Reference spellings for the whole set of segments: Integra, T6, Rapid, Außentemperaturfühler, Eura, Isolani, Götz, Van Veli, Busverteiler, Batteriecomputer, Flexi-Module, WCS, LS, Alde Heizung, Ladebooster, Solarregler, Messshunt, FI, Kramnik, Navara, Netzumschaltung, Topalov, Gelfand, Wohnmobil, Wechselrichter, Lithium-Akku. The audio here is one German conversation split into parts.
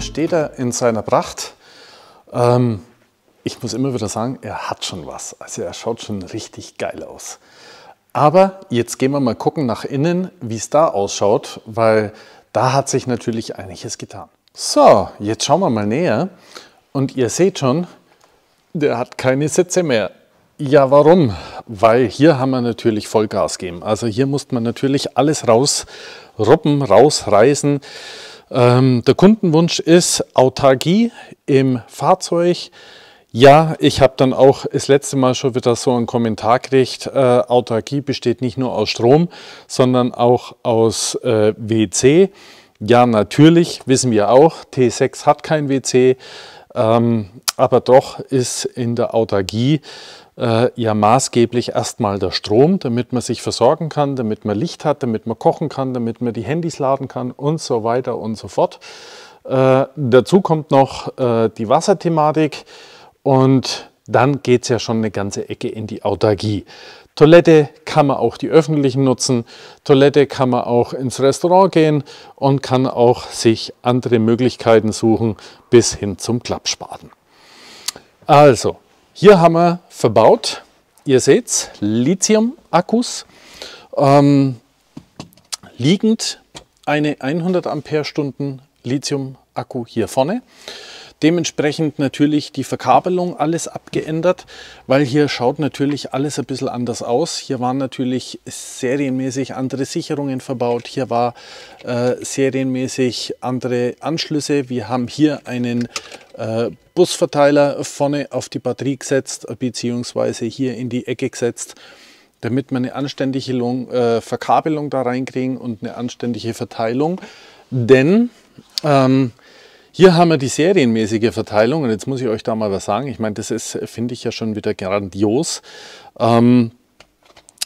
Hier steht er in seiner Pracht. Ich muss immer wieder sagen, er hat schon was. Also er schaut schon richtig geil aus. Aber jetzt gehen wir mal gucken nach innen, wie es da ausschaut, weil da hat sich natürlich einiges getan. So, jetzt schauen wir mal näher. Und ihr seht schon, der hat keine Sitze mehr. Ja, warum? Weil hier haben wir natürlich Vollgas gegeben. Also hier musste man natürlich alles rausruppen, rausreißen. Der Kundenwunsch ist Autarkie im Fahrzeug. Ja, ich habe dann auch das letzte Mal schon wieder so einen Kommentar gekriegt. Autarkie besteht nicht nur aus Strom, sondern auch aus WC. Ja, natürlich, wissen wir auch, T6 hat kein WC. Aber doch ist in der Autarkie ja maßgeblich erstmal der Strom, damit man sich versorgen kann, damit man Licht hat, damit man kochen kann, damit man die Handys laden kann und so weiter und so fort. Dazu kommt noch die Wasserthematik und dann geht es ja schon eine ganze Ecke in die Autarkie. Toilette kann man auch die öffentlichen nutzen, Toilette kann man auch ins Restaurant gehen und kann auch sich andere Möglichkeiten suchen bis hin zum Klappspaten. Also, hier haben wir verbaut, ihr seht's, Lithium-Akkus, liegend eine 100 Ampere-Stunden Lithium-Akku hier vorne. Dementsprechend natürlich die Verkabelung, alles abgeändert, weil hier schaut natürlich alles ein bisschen anders aus. Hier waren natürlich serienmäßig andere Sicherungen verbaut, hier war serienmäßig andere Anschlüsse. Wir haben hier einen Busverteiler vorne auf die Batterie gesetzt, beziehungsweise hier in die Ecke gesetzt, damit wir eine anständige Verkabelung da reinkriegen und eine anständige Verteilung. Denn hier haben wir die serienmäßige Verteilung und jetzt muss ich euch da mal was sagen. Ich meine, das ist, finde ich ja schon wieder grandios.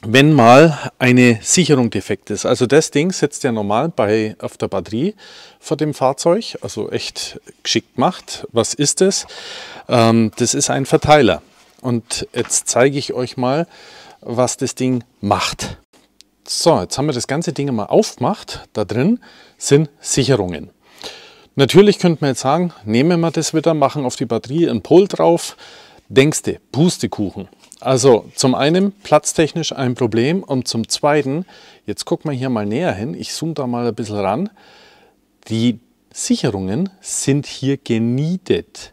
Wenn mal eine Sicherung defekt ist. Also das Ding sitzt ja normal auf der Batterie vor dem Fahrzeug. Also echt geschickt gemacht. Was ist das? Das ist ein Verteiler. Und jetzt zeige ich euch mal, was das Ding macht. So, jetzt haben wir das ganze Ding mal aufgemacht. Da drin sind Sicherungen. Natürlich könnte man jetzt sagen, nehmen wir das wieder, machen auf die Batterie einen Pol drauf. Denkste, Pustekuchen. Also zum einen platztechnisch ein Problem und zum zweiten, jetzt gucken wir hier mal näher hin, ich zoome da mal ein bisschen ran, die Sicherungen sind hier genietet.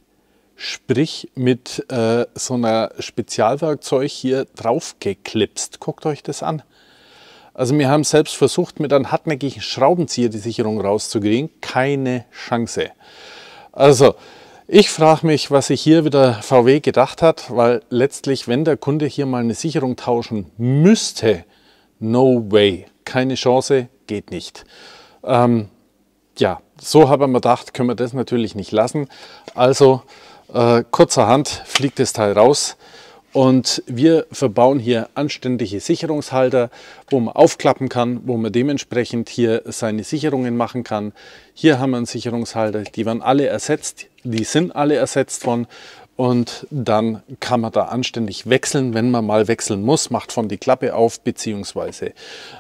Sprich mit so einer Spezialwerkzeug hier drauf geklipst. Guckt euch das an. Also wir haben selbst versucht, mit einem hartnäckigen Schraubenzieher die Sicherung rauszukriegen. Keine Chance. Also ich frage mich, was sich hier wieder VW gedacht hat, weil letztlich, wenn der Kunde hier mal eine Sicherung tauschen müsste, no way, keine Chance, geht nicht. Ja, so haben wir gedacht, können wir das natürlich nicht lassen. Also kurzerhand fliegt das Teil raus. Und wir verbauen hier anständige Sicherungshalter, wo man aufklappen kann, wo man dementsprechend hier seine Sicherungen machen kann. Hier haben wir einen Sicherungshalter, die werden alle ersetzt, die sind alle ersetzt worden. Und dann kann man da anständig wechseln, wenn man mal wechseln muss, macht von die Klappe auf, beziehungsweise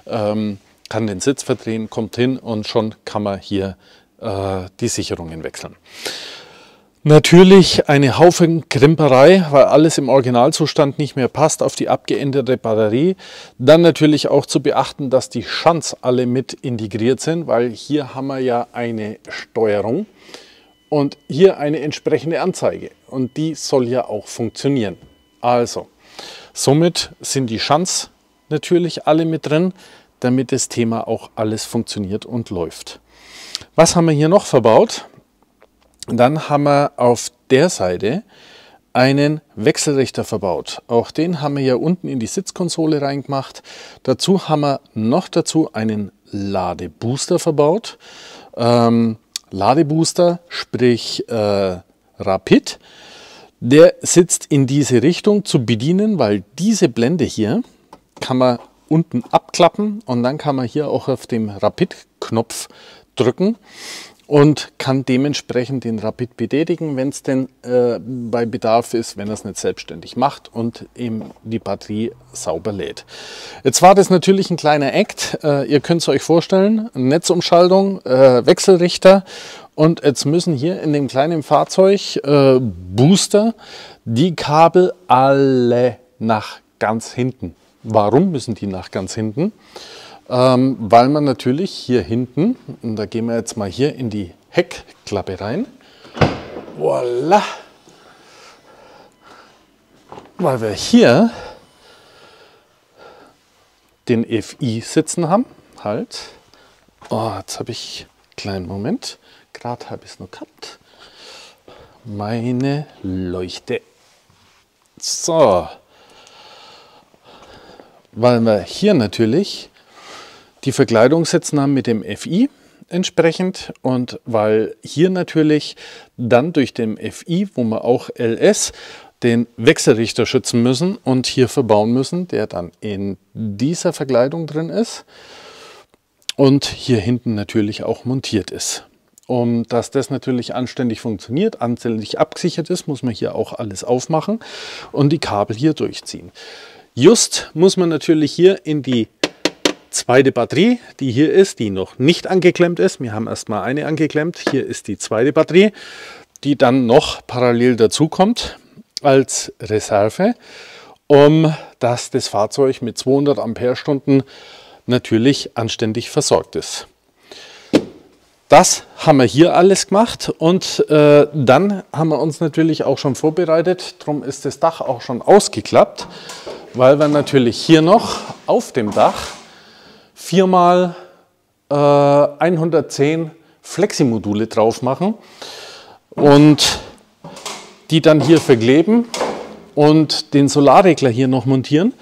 kann den Sitz verdrehen, kommt hin und schon kann man hier die Sicherungen wechseln. Natürlich eine Haufen Krimperei, weil alles im Originalzustand nicht mehr passt auf die abgeänderte Batterie. Dann natürlich auch zu beachten, dass die Shunts alle mit integriert sind, weil hier haben wir ja eine Steuerung und hier eine entsprechende Anzeige. Und die soll ja auch funktionieren. Also, somit sind die Shunts natürlich alle mit drin, damit das Thema auch alles funktioniert und läuft. Was haben wir hier noch verbaut? Dann haben wir auf der Seite einen Wechselrichter verbaut. Auch den haben wir ja unten in die Sitzkonsole reingemacht. Dazu haben wir noch einen Ladebooster verbaut. Ladebooster, sprich Rapid. Der sitzt in diese Richtung zu bedienen, weil diese Blende hier kann man unten abklappen und dann kann man hier auch auf dem Rapid-Knopf drücken und kann dementsprechend den Rapid betätigen, wenn es denn bei Bedarf ist, wenn er es nicht selbstständig macht und eben die Batterie sauber lädt. Jetzt war das natürlich ein kleiner Act. Ihr könnt es euch vorstellen, Netzumschaltung, Wechselrichter Und jetzt müssen hier in dem kleinen Fahrzeug Booster die Kabel alle nach ganz hinten. Warum müssen die nach ganz hinten? Weil man natürlich hier hinten, und da gehen wir jetzt mal hier in die Heckklappe rein, voilà, weil wir hier den FI sitzen haben, halt, oh, jetzt habe ich, kleinen Moment, gerade habe ich es noch gehabt, meine Leuchte, so, weil wir hier natürlich die Verkleidung sitzen haben mit dem FI entsprechend und weil hier natürlich dann durch den FI, wo wir auch LS, den Wechselrichter schützen müssen und hier verbauen müssen, der dann in dieser Verkleidung drin ist und hier hinten natürlich auch montiert ist. Um dass das natürlich anständig funktioniert, anständig abgesichert ist, muss man hier auch alles aufmachen und die Kabel hier durchziehen. Just muss man natürlich hier in die zweite Batterie, die hier ist, die noch nicht angeklemmt ist. Wir haben erstmal eine angeklemmt. Hier ist die zweite Batterie, die dann noch parallel dazu kommt als Reserve, um dass das Fahrzeug mit 200 Ampere-Stunden natürlich anständig versorgt ist. Das haben wir hier alles gemacht und dann haben wir uns natürlich auch schon vorbereitet. Darum ist das Dach auch schon ausgeklappt, weil wir natürlich hier noch auf dem Dach 4x 110 Flexi-Module drauf machen und die dann hier verkleben und den Solarregler hier noch montieren,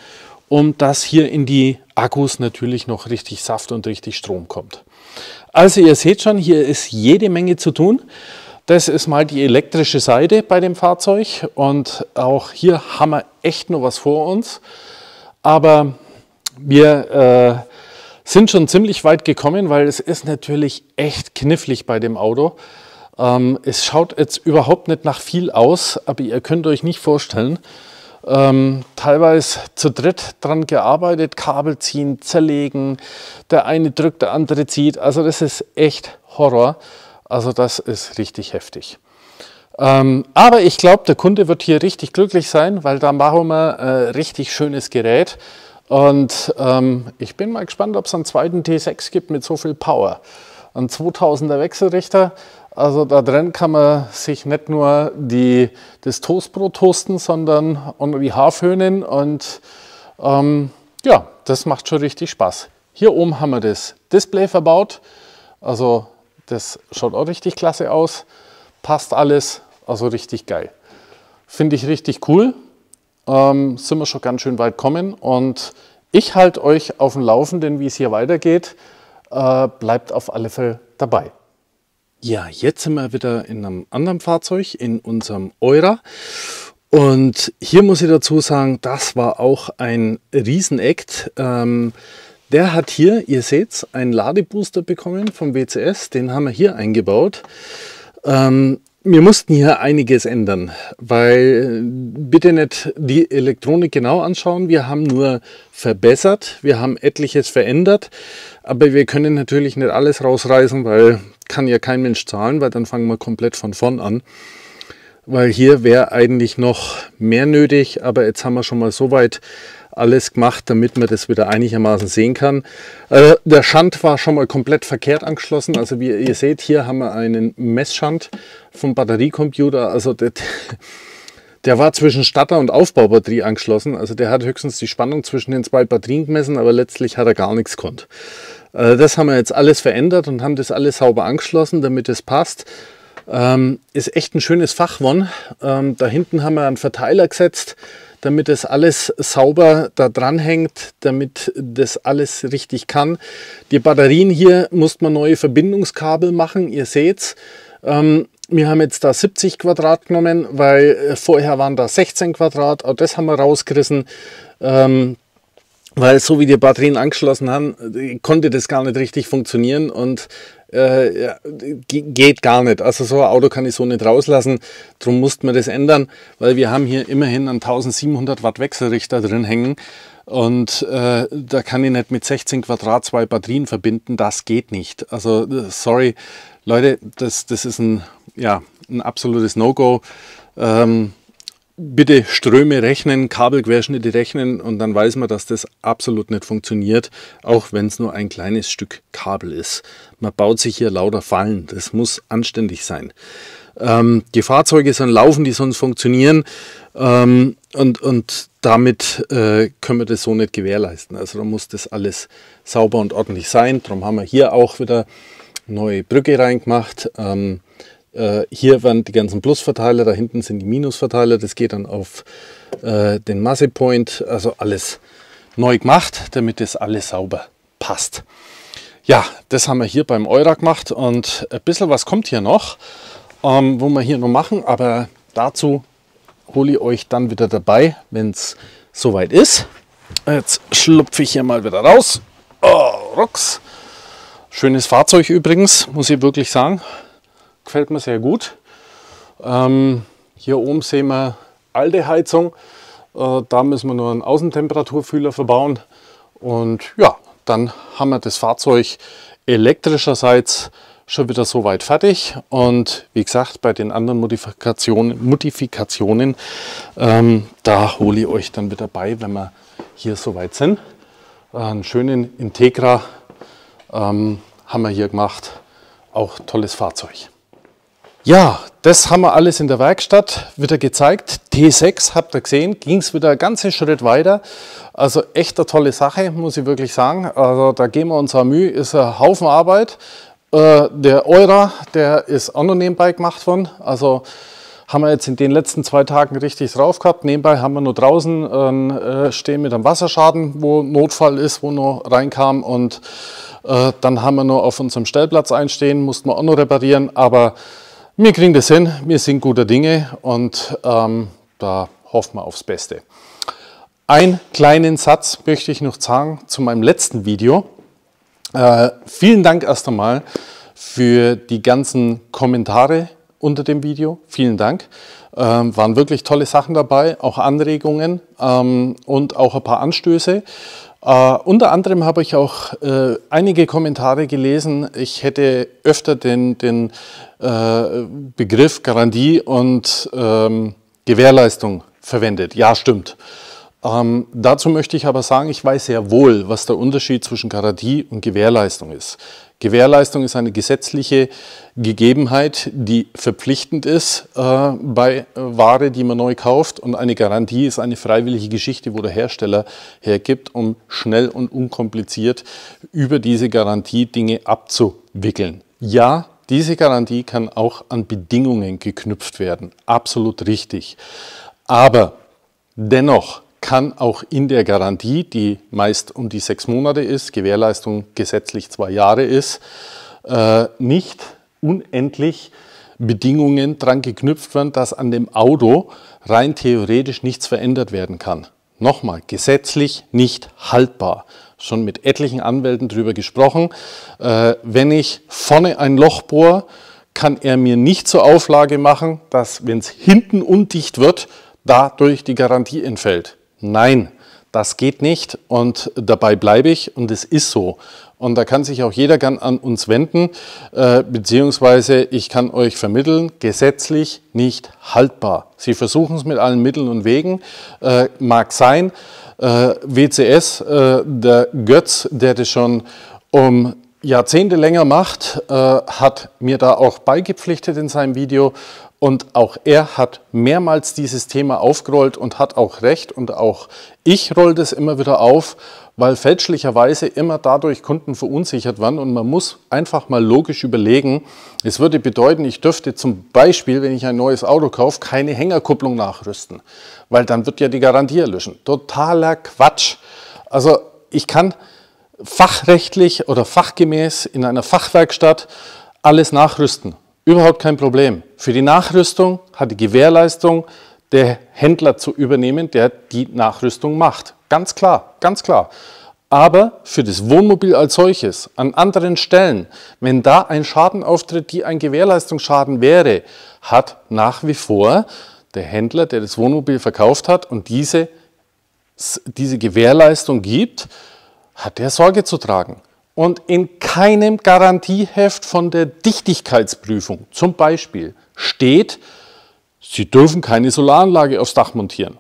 um dass hier in die Akkus natürlich noch richtig Saft und richtig Strom kommt. Also ihr seht schon, hier ist jede Menge zu tun. Das ist mal die elektrische Seite bei dem Fahrzeug und auch hier haben wir echt noch was vor uns. Aber wir sind schon ziemlich weit gekommen, weil es ist natürlich echt knifflig bei dem Auto. Es schaut jetzt überhaupt nicht nach viel aus, aber ihr könnt euch nicht vorstellen, teilweise zu dritt dran gearbeitet, Kabel ziehen, zerlegen, der eine drückt, der andere zieht. Also das ist echt Horror. Also das ist richtig heftig. Aber ich glaube, der Kunde wird hier richtig glücklich sein, weil da machen wir ein richtig schönes Gerät. Und ich bin mal gespannt, ob es einen zweiten T6 gibt mit so viel Power. Ein 2000er Wechselrichter, also da drin kann man sich nicht nur das Toastbrot toasten, sondern auch die Haarföhnen und ja, das macht schon richtig Spaß. Hier oben haben wir das Display verbaut, also das schaut auch richtig klasse aus, passt alles, also richtig geil. Finde ich richtig cool. Sind wir schon ganz schön weit gekommen und ich halte euch auf dem Laufenden, wie es hier weitergeht. Bleibt auf alle Fälle dabei. Ja, jetzt sind wir wieder in einem anderen Fahrzeug, in unserem Eura. Und hier muss ich dazu sagen, das war auch ein Riesenakt. Der hat hier, ihr seht's, einen Ladebooster bekommen vom WCS. Den haben wir hier eingebaut. Wir mussten hier einiges ändern, weil bitte nicht die Elektronik genau anschauen. Wir haben nur verbessert, wir haben etliches verändert, aber wir können natürlich nicht alles rausreißen, weil kann ja kein Mensch zahlen, weil dann fangen wir komplett von vorn an. Weil hier wäre eigentlich noch mehr nötig, aber jetzt haben wir schon mal so weit alles gemacht, damit man das wieder einigermaßen sehen kann. Der Shunt war schon mal komplett verkehrt angeschlossen. Also wie ihr seht, hier haben wir einen Messshunt vom Batteriecomputer. Also der war zwischen Starter- und Aufbaubatterie angeschlossen. Also der hat höchstens die Spannung zwischen den zwei Batterien gemessen, aber letztlich hat er gar nichts gekonnt. Das haben wir jetzt alles verändert und haben das alles sauber angeschlossen, damit es passt. Ist echt ein schönes Fach geworden. Da hinten haben wir einen Verteiler gesetzt, damit das alles sauber da dran hängt, damit das alles richtig kann. Die Batterien hier musste man neue Verbindungskabel machen, ihr seht's. Wir haben jetzt da 70 Quadrat genommen, weil vorher waren da 16 Quadrat, auch das haben wir rausgerissen. Weil so wie die Batterien angeschlossen haben, konnte das gar nicht richtig funktionieren und geht gar nicht. Also so ein Auto kann ich so nicht rauslassen, darum musste man das ändern, weil wir haben hier immerhin einen 1700 Watt Wechselrichter drin hängen und da kann ich nicht mit 16 Quadrat zwei Batterien verbinden, das geht nicht. Also sorry Leute, das ist ein absolutes No-Go. Bitte Ströme rechnen, Kabelquerschnitte rechnen und dann weiß man, dass das absolut nicht funktioniert, auch wenn es nur ein kleines Stück Kabel ist. Man baut sich hier lauter Fallen, das muss anständig sein. Die Fahrzeuge sollen laufen, die sonst funktionieren und damit können wir das so nicht gewährleisten. Also da muss das alles sauber und ordentlich sein. Darum haben wir hier auch wieder neue Brücke reingemacht. Hier waren die ganzen Plusverteiler, da hinten sind die Minusverteiler, das geht dann auf den Massepoint, also alles neu gemacht, damit das alles sauber passt. Ja, das haben wir hier beim Eura gemacht und ein bisschen was kommt hier noch, wo wir hier noch machen, aber dazu hole ich euch dann wieder dabei, wenn es soweit ist. Jetzt schlupfe ich hier mal wieder raus. Oh, rucks. Schönes Fahrzeug übrigens, muss ich wirklich sagen. Gefällt mir sehr gut. Hier oben sehen wir Alde Heizung. Da müssen wir nur einen Außentemperaturfühler verbauen. Und ja, dann haben wir das Fahrzeug elektrischerseits schon wieder soweit fertig. Und wie gesagt, bei den anderen Modifikationen da hole ich euch dann wieder bei, wenn wir hier soweit sind. Einen schönen Integra haben wir hier gemacht. Auch tolles Fahrzeug. Ja, das haben wir alles in der Werkstatt wieder gezeigt. T6 habt ihr gesehen, ging es wieder einen ganzen Schritt weiter. Also echt eine tolle Sache, muss ich wirklich sagen. Also da geben wir uns auch Mühe, ist ein Haufen Arbeit. Der Eura, der ist auch noch nebenbei gemacht worden. Also haben wir jetzt in den letzten 2 Tagen richtig drauf gehabt. Nebenbei haben wir nur draußen stehen mit einem Wasserschaden, wo Notfall ist, wo noch reinkam. Und dann haben wir noch auf unserem Stellplatz einstehen, mussten wir auch noch reparieren. Aber wir kriegen das hin, wir sind guter Dinge und da hoffen wir aufs Beste. Einen kleinen Satz möchte ich noch sagen zu meinem letzten Video. Vielen Dank erst einmal für die ganzen Kommentare unter dem Video. Vielen Dank. Waren wirklich tolle Sachen dabei, auch Anregungen und auch ein paar Anstöße. Unter anderem habe ich auch einige Kommentare gelesen, ich hätte öfter den Begriff Garantie und Gewährleistung verwendet. Ja, stimmt. Dazu möchte ich aber sagen, ich weiß sehr wohl, was der Unterschied zwischen Garantie und Gewährleistung ist. Gewährleistung ist eine gesetzliche Gegebenheit, die verpflichtend ist bei Ware, die man neu kauft. Und eine Garantie ist eine freiwillige Geschichte, wo der Hersteller hergibt, um schnell und unkompliziert über diese Garantie Dinge abzuwickeln. Ja, diese Garantie kann auch an Bedingungen geknüpft werden. Absolut richtig. Aber dennoch kann auch in der Garantie, die meist um die 6 Monate ist, Gewährleistung gesetzlich 2 Jahre ist, nicht unendlich Bedingungen dran geknüpft werden, dass an dem Auto rein theoretisch nichts verändert werden kann. Nochmal, gesetzlich nicht haltbar. Schon mit etlichen Anwälten darüber gesprochen. Wenn ich vorne ein Loch bohre, kann er mir nicht zur Auflage machen, dass, wenn es hinten undicht wird, dadurch die Garantie entfällt. Nein, das geht nicht und dabei bleibe ich und es ist so. Und da kann sich auch jeder gern an uns wenden, beziehungsweise ich kann euch vermitteln, gesetzlich nicht haltbar. Sie versuchen es mit allen Mitteln und Wegen, mag sein. WCS, der Götz, der das schon um Jahrzehnte länger macht, hat mir da auch beigepflichtet in seinem Video. Und auch er hat mehrmals dieses Thema aufgerollt und hat auch recht. Und auch ich rolle das immer wieder auf, weil fälschlicherweise immer dadurch Kunden verunsichert werden. Und man muss einfach mal logisch überlegen, es würde bedeuten, ich dürfte zum Beispiel, wenn ich ein neues Auto kaufe, keine Hängerkupplung nachrüsten. Weil dann wird ja die Garantie erlöschen. Totaler Quatsch. Also ich kann fachrechtlich oder fachgemäß in einer Fachwerkstatt alles nachrüsten. Überhaupt kein Problem. Für die Nachrüstung hat die Gewährleistung der Händler zu übernehmen, der die Nachrüstung macht. Ganz klar, ganz klar. Aber für das Wohnmobil als solches, an anderen Stellen, wenn da ein Schaden auftritt, die ein Gewährleistungsschaden wäre, hat nach wie vor der Händler, der das Wohnmobil verkauft hat und diese Gewährleistung gibt, hat der Sorge zu tragen. Und in keinem Garantieheft von der Dichtigkeitsprüfung zum Beispiel steht, Sie dürfen keine Solaranlage aufs Dach montieren.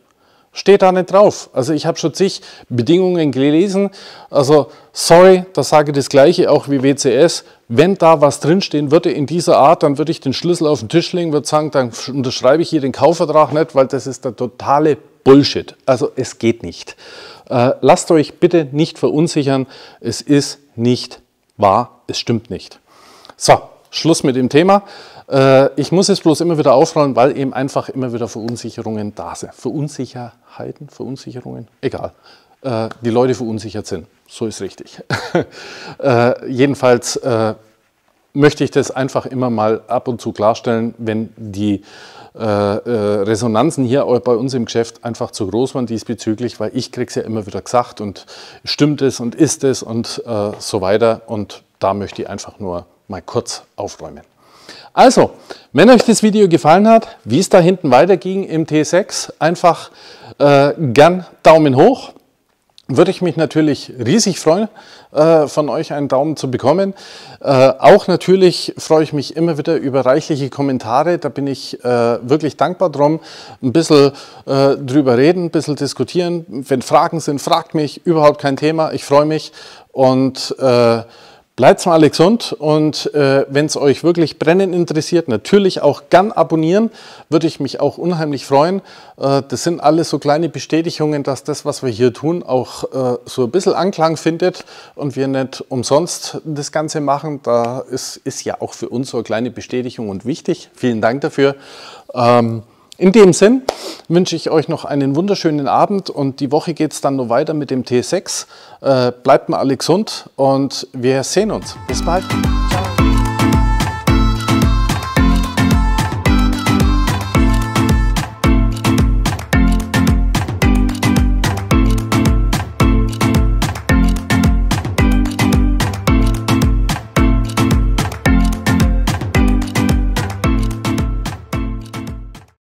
Steht da nicht drauf. Also ich habe schon zig Bedingungen gelesen. Also sorry, da sage ich das Gleiche auch wie WCS. Wenn da was drinstehen würde in dieser Art, dann würde ich den Schlüssel auf den Tisch legen, würde sagen, dann unterschreibe ich hier den Kaufvertrag nicht, weil das ist der totale Bullshit. Also es geht nicht. Lasst euch bitte nicht verunsichern. Es ist nicht wahr. Es stimmt nicht. So, Schluss mit dem Thema. Ich muss es bloß immer wieder aufrollen, weil eben einfach immer wieder Verunsicherungen da sind. Verunsicherungen? Egal. Die Leute verunsichert sind. So ist richtig. Jedenfalls möchte ich das einfach immer mal ab und zu klarstellen, wenn die Resonanzen hier bei uns im Geschäft einfach zu groß waren diesbezüglich, weil ich kriege es ja immer wieder gesagt und stimmt es und ist es und so weiter. Und da möchte ich einfach nur mal kurz aufräumen. Also, wenn euch das Video gefallen hat, wie es da hinten weiterging im T6, einfach gern Daumen hoch. Würde ich mich natürlich riesig freuen, von euch einen Daumen zu bekommen. Auch natürlich freue ich mich immer wieder über reichliche Kommentare. Da bin ich wirklich dankbar drum. Ein bisschen drüber reden, ein bisschen diskutieren. Wenn Fragen sind, fragt mich. Überhaupt kein Thema. Ich freue mich und bleibt mal alle gesund und wenn es euch wirklich brennend interessiert, natürlich auch gern abonnieren, würde ich mich auch unheimlich freuen. Das sind alles so kleine Bestätigungen, dass das, was wir hier tun, auch so ein bisschen Anklang findet und wir nicht umsonst das Ganze machen. Da ist ja auch für uns so eine kleine Bestätigung und wichtig. Vielen Dank dafür. In dem Sinn wünsche ich euch noch einen wunderschönen Abend und die Woche geht es dann noch weiter mit dem T6. Bleibt mal alle gesund und wir sehen uns. Bis bald. Ciao.